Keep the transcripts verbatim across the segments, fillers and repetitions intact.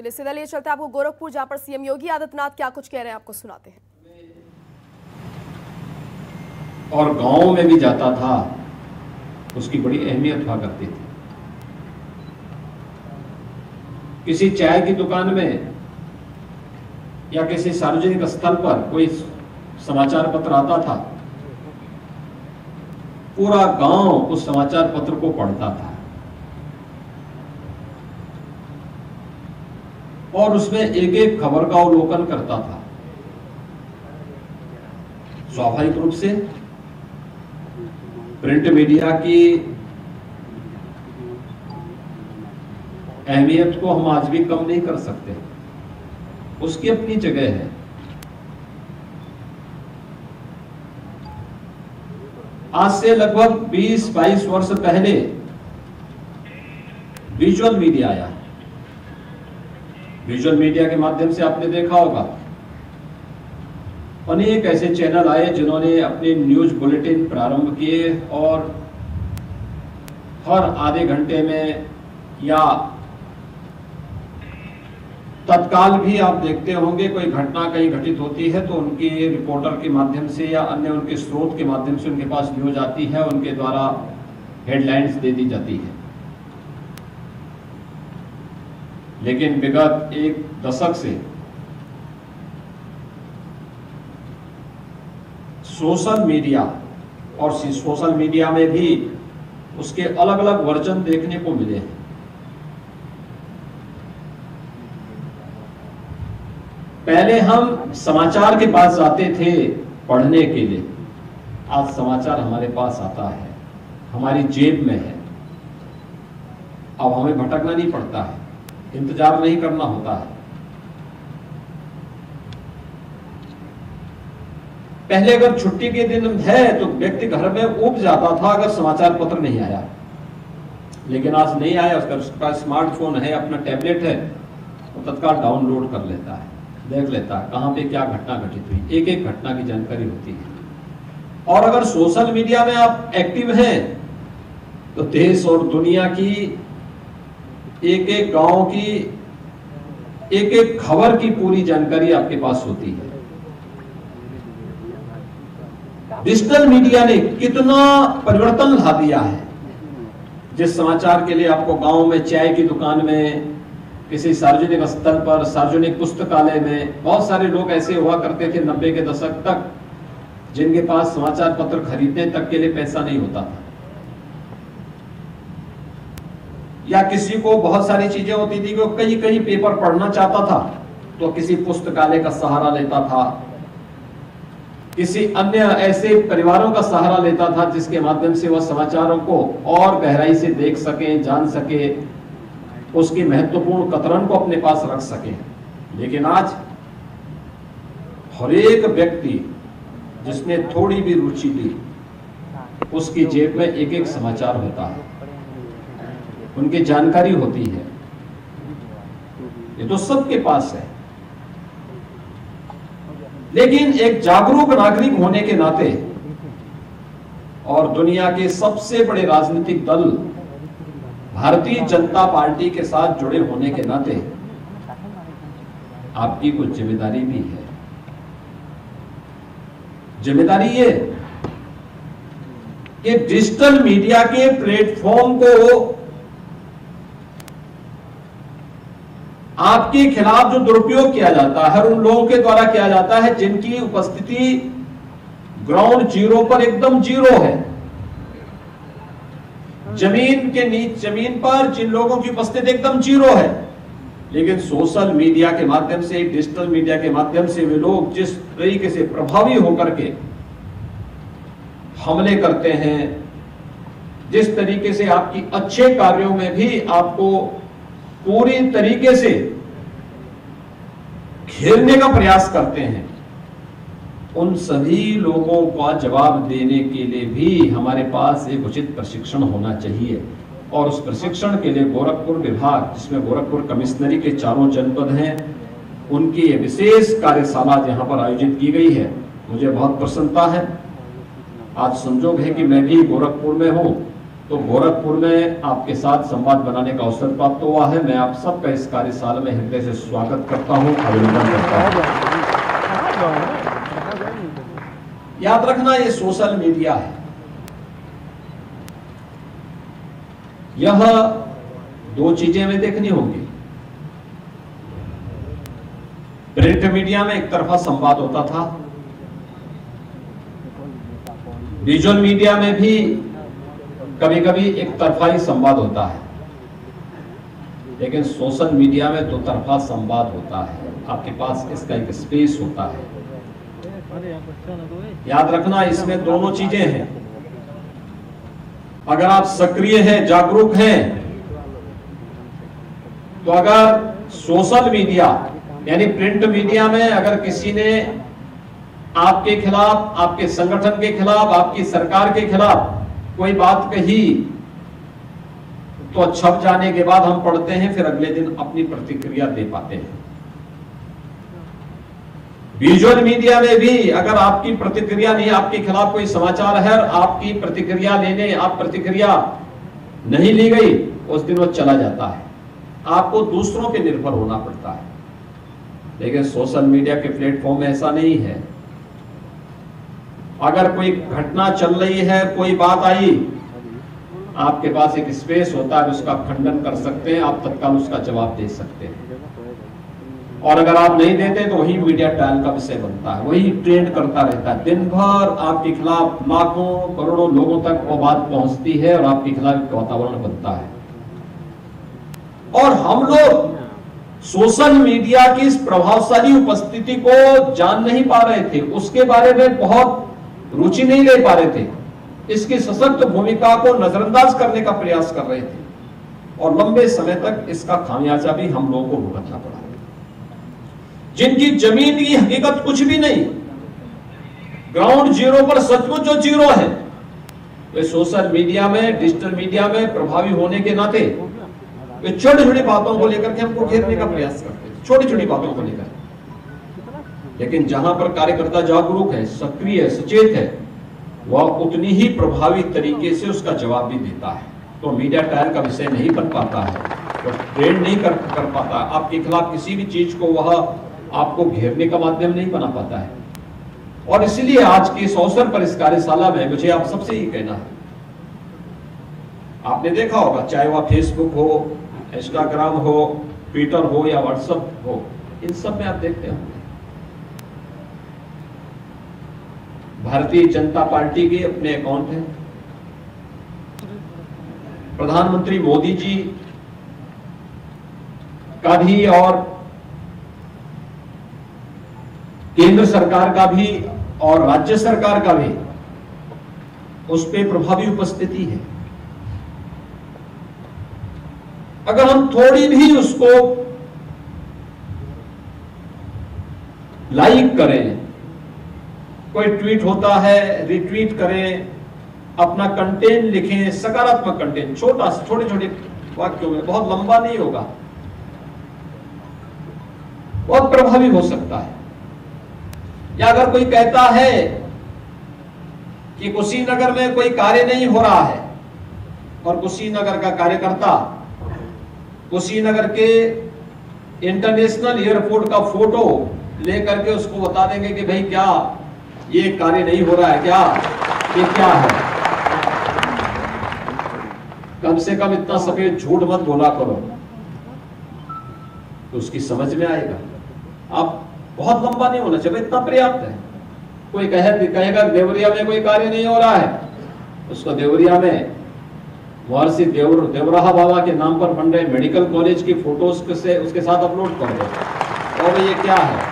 चलिए सीधा लिए चलते हैं आपको गोरखपुर, जहां पर सीएम योगी आदित्यनाथ क्या कुछ कह रहे हैं आपको सुनाते हैं। और गाँव में भी जाता था, उसकी बड़ी अहमियत हुआ करती थी। किसी चाय की दुकान में या किसी सार्वजनिक स्थल पर कोई समाचार पत्र आता था, पूरा गांव उस समाचार पत्र को पढ़ता था और उसमें एक एक खबर का अवलोकन करता था। स्वाभाविक रूप से प्रिंट मीडिया की अहमियत को हम आज भी कम नहीं कर सकते, उसकी अपनी जगह है। आज से लगभग बीस बाईस वर्ष पहले विजुअल मीडिया आया। विजुअल मीडिया के माध्यम से आपने देखा होगा अनेक ऐसे चैनल आए जिन्होंने अपने न्यूज बुलेटिन प्रारंभ किए और हर आधे घंटे में या तत्काल भी आप देखते होंगे कोई घटना कहीं घटित होती है तो उनके रिपोर्टर के माध्यम से या अन्य उनके स्रोत के माध्यम से उनके पास न्यूज आती है, उनके द्वारा हेडलाइंस दे दी जाती है। लेकिन विगत एक दशक से सोशल मीडिया और सोशल मीडिया में भी उसके अलग अलग वर्जन देखने को मिले हैं। पहले हम समाचार के पास जाते थे पढ़ने के लिए, आज समाचार हमारे पास आता है, हमारी जेब में है। अब हमें भटकना नहीं पड़ता है, इंतजार नहीं करना होता है। पहले अगर छुट्टी के दिन है तो व्यक्ति घर में उब जाता था अगर समाचार पत्र नहीं आया, लेकिन आज नहीं आया, उसका स्मार्टफोन है, अपना टैबलेट है, वो तत्काल डाउनलोड कर लेता है, देख लेता है कहाँ पे क्या घटना घटित हुई, एक एक घटना की जानकारी होती है। और अगर सोशल मीडिया में आप एक्टिव हैं तो देश और दुनिया की एक एक गांव की एक एक खबर की पूरी जानकारी आपके पास होती है। डिजिटल मीडिया ने कितना परिवर्तन ला दिया है। जिस समाचार के लिए आपको गांव में चाय की दुकान में, किसी सार्वजनिक स्थल पर, सार्वजनिक पुस्तकालय में, बहुत सारे लोग ऐसे हुआ करते थे नब्बे के दशक तक जिनके पास समाचार पत्र खरीदने तक के लिए पैसा नहीं होता था, या किसी को बहुत सारी चीजें होती थी कि कहीं कहीं पेपर पढ़ना चाहता था तो किसी पुस्तकालय का सहारा लेता था, किसी अन्य ऐसे परिवारों का सहारा लेता था जिसके माध्यम से वह समाचारों को और गहराई से देख सके, जान सके, उसकी महत्वपूर्ण कतरन को अपने पास रख सके। लेकिन आज हर एक व्यक्ति जिसने थोड़ी भी रुचि ली उसकी जेब में एक एक समाचार होता है, उनकी जानकारी होती है। ये तो सबके पास है, लेकिन एक जागरूक नागरिक होने के नाते और दुनिया के सबसे बड़े राजनीतिक दल भारतीय जनता पार्टी के साथ जुड़े होने के नाते आपकी कुछ जिम्मेदारी भी है। जिम्मेदारी ये कि डिजिटल मीडिया के प्लेटफॉर्म को आपके खिलाफ जो दुरुपयोग किया जाता है और उन लोगों के द्वारा किया जाता है जिनकी उपस्थिति ग्राउंड जीरो पर एकदम जीरो है, जमीन के नीचे, जमीन पर जिन लोगों की उपस्थिति एकदम जीरो है, लेकिन सोशल मीडिया के माध्यम से, डिजिटल मीडिया के माध्यम से वे लोग जिस तरीके से प्रभावी होकर के हमले करते हैं, जिस तरीके से आपकी अच्छे कार्यों में भी आपको पूरी तरीके से घेरने का प्रयास करते हैं, उन सभी लोगों का जवाब देने के लिए भी हमारे पास एक उचित प्रशिक्षण होना चाहिए। और उस प्रशिक्षण के लिए गोरखपुर विभाग, जिसमें गोरखपुर कमिश्नरी के चारों जनपद हैं, उनकी ये विशेष कार्यशाला यहाँ पर आयोजित की गई है। मुझे बहुत प्रसन्नता है, आज संजोग है कि मैं भी गोरखपुर में हूँ तो गोरखपुर में आपके साथ संवाद बनाने का अवसर प्राप्त हुआ है। मैं आप सबका इस कार्यशाला में हृदय से स्वागत करता हूं, अभिनंदन करता हूं। याद रखना, ये सोशल मीडिया है, यह दो चीजें में देखनी होंगी। प्रिंट मीडिया में एक तरफा संवाद होता था, विजुअल मीडिया में भी कभी कभी एक तरफा ही संवाद होता है, लेकिन सोशल मीडिया में दो तरफा संवाद होता है। आपके पास इसका एक स्पेस होता है। याद रखना, इसमें दोनों चीजें हैं। अगर आप सक्रिय हैं, जागरूक हैं, तो अगर सोशल मीडिया यानी प्रिंट मीडिया में अगर किसी ने आपके खिलाफ, आपके संगठन के खिलाफ, आपकी सरकार के खिलाफ कोई बात कही तो छप जाने के बाद हम पढ़ते हैं, फिर अगले दिन अपनी प्रतिक्रिया दे पाते हैं। विजुअल मीडिया में भी अगर आपकी प्रतिक्रिया नहीं, आपके खिलाफ कोई समाचार है और आपकी प्रतिक्रिया लेने, आप प्रतिक्रिया नहीं ली गई, उस दिन वो चला जाता है, आपको दूसरों पर निर्भर होना पड़ता है। लेकिन सोशल मीडिया के प्लेटफॉर्म में ऐसा नहीं है। अगर कोई घटना चल रही है, कोई बात आई, आपके पास एक स्पेस होता है, उसका खंडन कर सकते हैं, आप तत्काल उसका जवाब दे सकते हैं। और अगर आप नहीं देते तो वही मीडिया ट्रायल का विषय बनता है, वही ट्रेंड करता रहता है। दिन भर आपके खिलाफ लाखों करोड़ों लोगों तक वो बात पहुंचती है और आपके खिलाफ एक वातावरण बनता है। और हम लोग सोशल मीडिया की इस प्रभावशाली उपस्थिति को जान नहीं पा रहे थे, उसके बारे में बहुत रुचि नहीं ले पा रहे थे, इसकी सशक्त भूमिका को नजरअंदाज करने का प्रयास कर रहे थे, और लंबे समय तक इसका खामियाजा भी हम लोगों को भुगतना पड़ा। जिनकी जमीन की हकीकत कुछ भी नहीं, ग्राउंड जीरो पर सचमुच जो जीरो है, वे सोशल मीडिया में, डिजिटल मीडिया में प्रभावी होने के नाते वे छोटी छोटी बातों को लेकर के हमको घेरने का प्रयास करते हैं, छोटी छोटी बातों को लेकर। लेकिन जहां पर कार्यकर्ता जागरूक है, सक्रिय है, सचेत है, वह उतनी ही प्रभावी तरीके से उसका जवाब भी देता है, तो मीडिया ट्रायल का विषय नहीं बन पाता है, तो ट्रेंड नहीं कर, कर पाता। आपके खिलाफ किसी भी चीज को वह आपको घेरने का माध्यम नहीं बना पाता है। और इसीलिए आज के इस अवसर पर, इस कार्यशाला में मुझे आप सबसे ही कहना है, आपने देखा होगा, चाहे वह फेसबुक हो, इंस्टाग्राम हो, ट्विटर हो या व्हाट्सएप हो, इन सब में आप देखते होंगे भारतीय जनता पार्टी के अपने अकाउंट हैं, प्रधानमंत्री मोदी जी का भी और केंद्र सरकार का भी और राज्य सरकार का भी उस पर प्रभावी उपस्थिति है। अगर हम थोड़ी भी उसको लाइक करें, कोई ट्वीट होता है रिट्वीट करें, अपना कंटेंट लिखें, सकारात्मक कंटेंट, छोटा सा, छोटे छोटे वाक्यों में, बहुत लंबा नहीं होगा, बहुत प्रभावी हो सकता है। या अगर कोई कहता है कि कुशीनगर में कोई कार्य नहीं हो रहा है, और कुशीनगर का कार्यकर्ता कुशीनगर के इंटरनेशनल एयरपोर्ट का फोटो लेकर के उसको बता देंगे कि भाई क्या ये कार्य नहीं हो रहा है, क्या ये क्या है। कम से कम इतना सफेद झूठ मत बोला करो, तो उसकी समझ में आएगा। आप बहुत लंबा नहीं होना चाहिए, इतना पर्याप्त है। कोई कहे कहेगा देवरिया में कोई कार्य नहीं हो रहा है, उसको देवरिया में महर्षि देवर देवराहा बाबा के नाम पर बन रहे मेडिकल कॉलेज की फोटोज से उसके साथ अपलोड कर दो, और ये क्या है।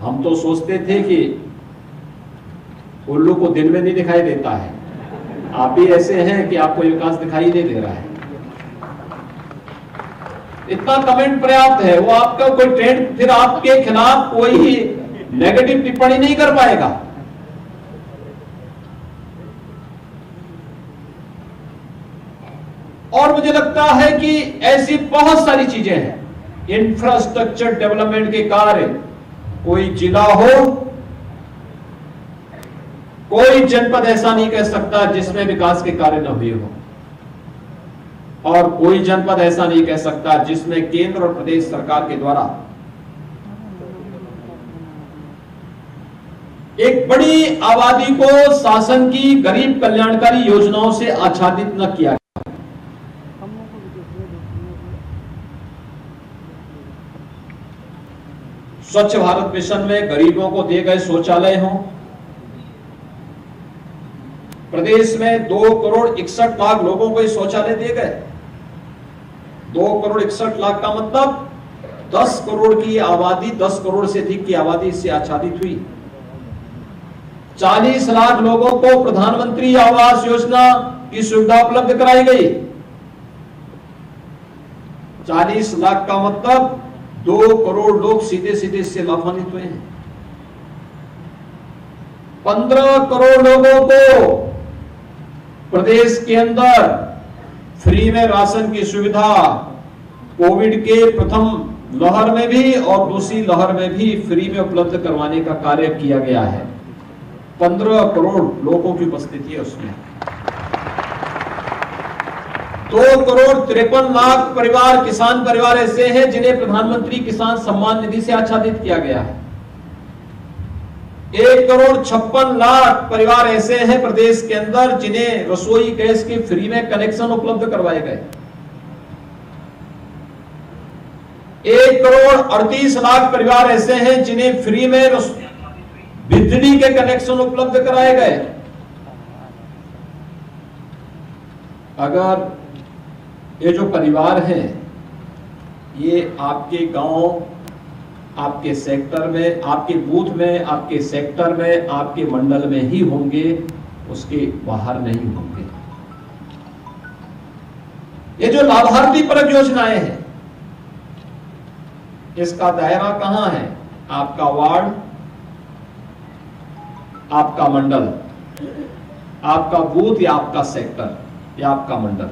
हम तो सोचते थे कि उल्लू को दिन में नहीं दिखाई देता है, आप भी ऐसे हैं कि आपको विकास दिखाई नहीं दे रहा है। इतना कमेंट पर्याप्त है, वो आपका कोई ट्रेंड, फिर आपके खिलाफ कोई नेगेटिव टिप्पणी नहीं कर पाएगा। और मुझे लगता है कि ऐसी बहुत सारी चीजें हैं, इंफ्रास्ट्रक्चर डेवलपमेंट के कार्य, कोई जिला हो, कोई जनपद ऐसा नहीं कह सकता जिसमें विकास के कार्य न हुए हो, और कोई जनपद ऐसा नहीं कह सकता जिसमें केंद्र और प्रदेश सरकार के द्वारा एक बड़ी आबादी को शासन की गरीब कल्याणकारी योजनाओं से आच्छादित न किया गया। स्वच्छ भारत मिशन में गरीबों को दिए गए शौचालय हों, प्रदेश में दो करोड़ इकसठ लाख लोगों को शौचालय दिए गए। दो करोड़ इकसठ लाख का मतलब दस करोड़ की आबादी, दस करोड़ से अधिक की आबादी इससे आच्छादित हुई। चालीस लाख लोगों को प्रधानमंत्री आवास योजना की सुविधा उपलब्ध कराई गई। चालीस लाख का मतलब दो करोड़ लोग सीधे सीधे इससे लाभान्वित हुए हैं। पंद्रह करोड़ लोगों को प्रदेश के अंदर फ्री में राशन की सुविधा कोविड के प्रथम लहर में भी और दूसरी लहर में भी फ्री में उपलब्ध करवाने का कार्य किया गया है। पंद्रह करोड़ लोगों की उपस्थिति है उसमें। दो करोड़ तिरपन लाख परिवार, किसान परिवार ऐसे हैं जिन्हें प्रधानमंत्री किसान सम्मान निधि से आच्छादित किया गया है। एक करोड़ छप्पन लाख परिवार ऐसे हैं प्रदेश के अंदर जिन्हें रसोई गैस के फ्री में कनेक्शन उपलब्ध करवाए गए। एक करोड़ अड़तीस लाख परिवार ऐसे हैं जिन्हें फ्री में बिजली के कनेक्शन उपलब्ध कराए गए। अगर ये जो परिवार हैं ये आपके गांव, आपके सेक्टर में, आपके बूथ में, आपके सेक्टर में, आपके मंडल में ही होंगे, उसके बाहर नहीं होंगे। ये जो लाभार्थी परक योजनाएं हैं इसका दायरा कहां है? आपका वार्ड, आपका मंडल, आपका बूथ या आपका सेक्टर या आपका मंडल,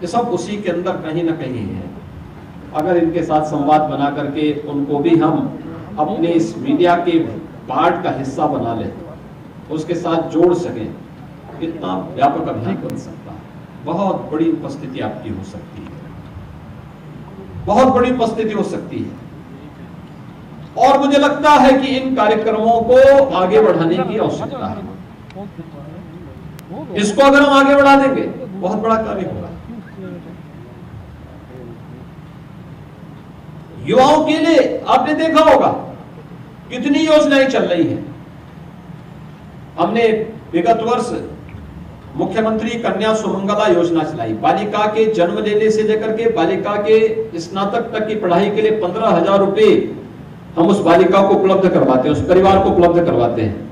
ये सब उसी के अंदर कहीं ना कहीं है। अगर इनके साथ संवाद बना करके उनको भी हम अपने इस मीडिया के पार्ट का हिस्सा बना लें, उसके साथ जोड़ सकें, कितना व्यापक अभियान बन सकता है। बहुत बड़ी उपस्थिति आपकी हो सकती है, बहुत बड़ी उपस्थिति हो सकती है। और मुझे लगता है कि इन कार्यक्रमों को आगे बढ़ाने की आवश्यकता है। इसको अगर हम आगे बढ़ा देंगे बहुत बड़ा कार्य होगा। युवाओं के लिए आपने देखा होगा कितनी योजनाएं चल रही हैं। हमने विगत वर्ष मुख्यमंत्री कन्या सुमंगला योजना चलाई। बालिका के जन्म लेने से लेकर के बालिका के स्नातक तक की पढ़ाई के लिए पंद्रह हजार रुपये हम उस बालिका को उपलब्ध करवाते हैं, उस परिवार को उपलब्ध करवाते हैं।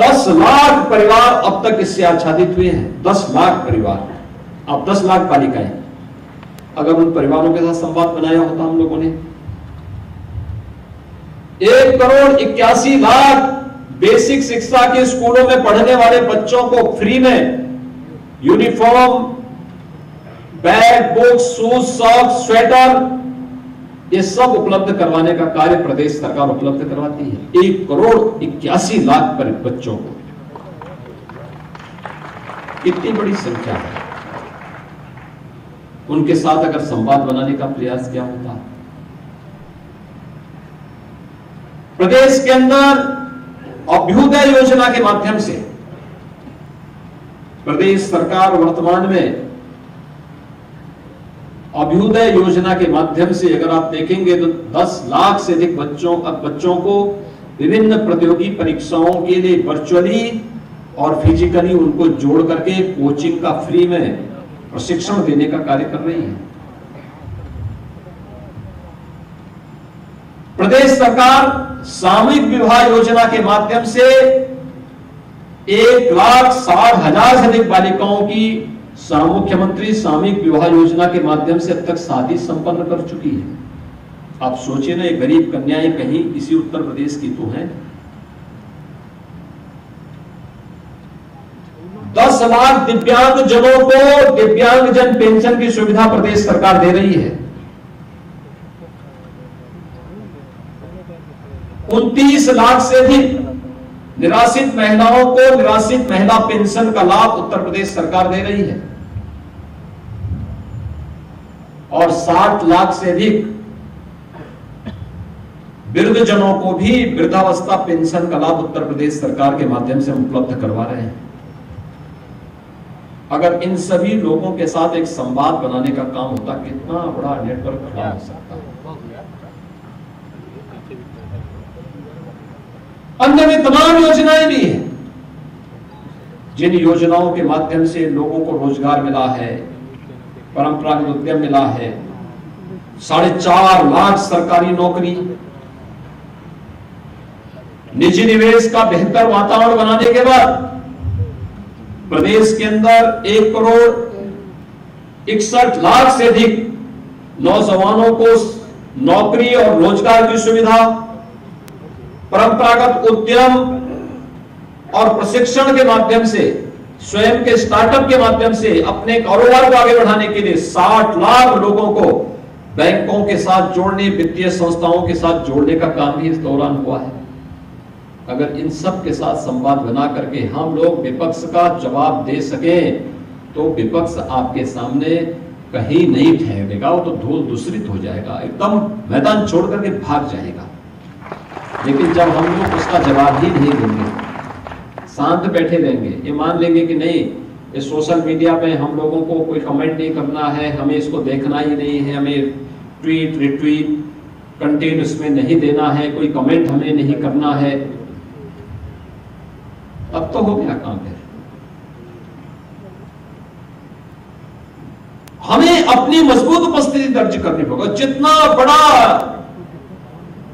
दस लाख परिवार अब तक इससे आच्छादित हुए हैं। दस लाख परिवार, अब दस लाख बालिकाएं। अगर उन परिवारों के साथ संवाद बनाया होता हम लोगों ने, एक करोड़ इक्यासी लाख बेसिक शिक्षा के स्कूलों में पढ़ने वाले बच्चों को फ्री में uniform, bag, books, shoes, socks, sweater, ये सब उपलब्ध करवाने का कार्य प्रदेश सरकार उपलब्ध करवाती है। एक करोड़ इक्यासी लाख पर बच्चों को, कितनी बड़ी संख्या है। उनके साथ अगर संवाद बनाने का प्रयास किया होता। प्रदेश के अंदर अभ्युदय योजना के माध्यम से प्रदेश सरकार वर्तमान में अभ्युदय योजना के माध्यम से अगर आप देखेंगे तो दस लाख से अधिक बच्चों बच्चों को विभिन्न प्रतियोगी परीक्षाओं के लिए वर्चुअली और फिजिकली उनको जोड़ करके कोचिंग का फ्री में प्रशिक्षण देने का कार्य कर रही है। प्रदेश सरकार सामूहिक विवाह योजना के माध्यम से एक लाख साठ हजार से अधिक बालिकाओं की मुख्यमंत्री सामूहिक विवाह योजना के माध्यम से अब तक शादी संपन्न कर चुकी है। आप सोचिए ना, गरीब कन्याएं कहीं इसी उत्तर प्रदेश की तो हैं। दस लाख दिव्यांग जनों को दिव्यांग जन पेंशन की सुविधा प्रदेश सरकार दे रही है। उनतीस लाख से अधिक निराश्रित महिलाओं को निराश्रित महिला पेंशन का लाभ उत्तर प्रदेश सरकार दे रही है और साठ लाख से अधिक वृद्धजनों को भी वृद्धावस्था पेंशन का लाभ उत्तर प्रदेश सरकार के माध्यम से उपलब्ध करवा रहे हैं। अगर इन सभी लोगों के साथ एक संवाद बनाने का काम होता कितना बड़ा नेटवर्क खड़ा हो सकता। अंदर में तमाम योजनाएं भी हैं जिन योजनाओं के माध्यम से लोगों को रोजगार मिला है, परंपरागत उद्यम मिला है, साढ़े चार लाख सरकारी नौकरी, निजी निवेश का बेहतर वातावरण बनाने के बाद प्रदेश के अंदर एक करोड़ इकसठ लाख से अधिक नौजवानों को नौकरी और रोजगार की सुविधा, परंपरागत उद्यम और प्रशिक्षण के माध्यम से स्वयं के स्टार्टअप के माध्यम से अपने कारोबार को आगे बढ़ाने के लिए साठ लाख लोगों को बैंकों के साथ जोड़ने, वित्तीय संस्थाओं के साथ जोड़ने का काम भी इस दौरान हुआ है। अगर इन सब के साथ संवाद बना करके हम लोग विपक्ष का जवाब दे सकें तो विपक्ष आपके सामने कहीं नहीं ठहरेगा, वो तो धूल दूषित हो जाएगा, एकदम मैदान छोड़ करके भाग जाएगा। लेकिन जब हम लोग उसका जवाब ही नहीं देंगे, शांत बैठे रहेंगे, ये मान लेंगे कि नहीं ये सोशल मीडिया पे हम लोगों को कोई कमेंट नहीं करना है, हमें इसको देखना ही नहीं है, हमें ट्वीट रिट्वीट कंटेंट उसमें नहीं देना है, कोई कमेंट हमें नहीं करना है, अब तो हो गया काम। है हमें अपनी मजबूत उपस्थिति दर्ज करनी होगी। जितना बड़ा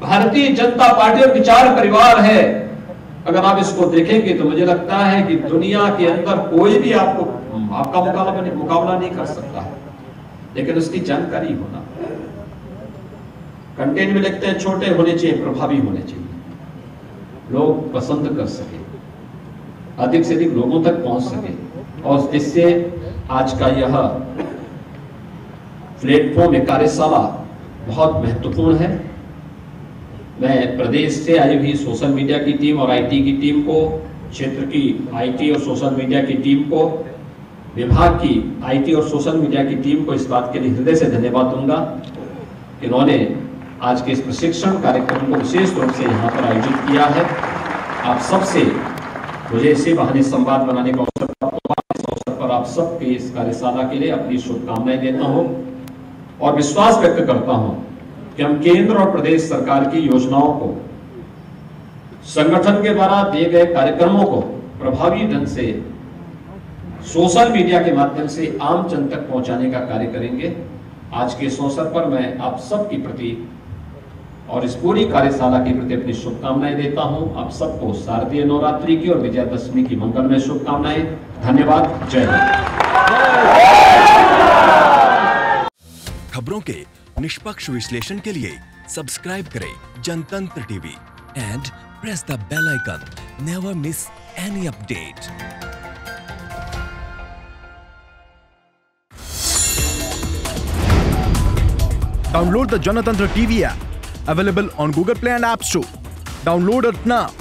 भारतीय जनता पार्टी और विचार परिवार है, अगर आप इसको देखेंगे तो मुझे लगता है कि दुनिया के अंदर कोई भी आपको आपका मुकाबला मुकाबला नहीं कर सकता है। लेकिन उसकी जानकारी होना, कंटेंट में लिखते हैं छोटे होने चाहिए, प्रभावी होने चाहिए, लोग पसंद कर सके, अधिक से अधिक लोगों तक पहुंच सके, और इससे आज का यह प्लेटफॉर्म कार्यशाला बहुत महत्वपूर्ण है। मैं प्रदेश से आई हुई सोशल मीडिया की टीम और आईटी की टीम को, क्षेत्र की आईटी और सोशल मीडिया की टीम को, विभाग की आईटी और सोशल मीडिया की टीम को इस बात के लिए हृदय से धन्यवाद दूंगा कि इन्होंने आज के इस प्रशिक्षण कार्यक्रम को विशेष रूप से यहाँ पर आयोजित किया है। आप सबसे मुझे इसी बहाने संवाद बनाने का अवसर प्राप्त, इस अवसर पर आप सबके इस कार्यशाला के लिए अपनी शुभकामनाएं देता हूँ और विश्वास व्यक्त करता हूँ कि हम केंद्र और प्रदेश सरकार की योजनाओं को, संगठन के द्वारा दिए गए कार्यक्रमों को प्रभावी ढंग से सोशल मीडिया के माध्यम से आम जन तक पहुंचाने का कार्य करेंगे। आज के इस अवसर पर मैं आप सबके प्रति और इस पूरी कार्यशाला के प्रति अपनी शुभकामनाएं देता हूं। आप सबको शारदीय नवरात्रि की और विजयादशमी की मंगलमय शुभकामनाएं। धन्यवाद। जय हिंद। खबरों के निष्पक्ष विश्लेषण के लिए सब्सक्राइब करें Jantantra TV and press the bell icon. Never miss any update. Download the Jantantra T V app available on Google Play and App Store. Download it now.